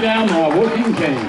Down my walking cane.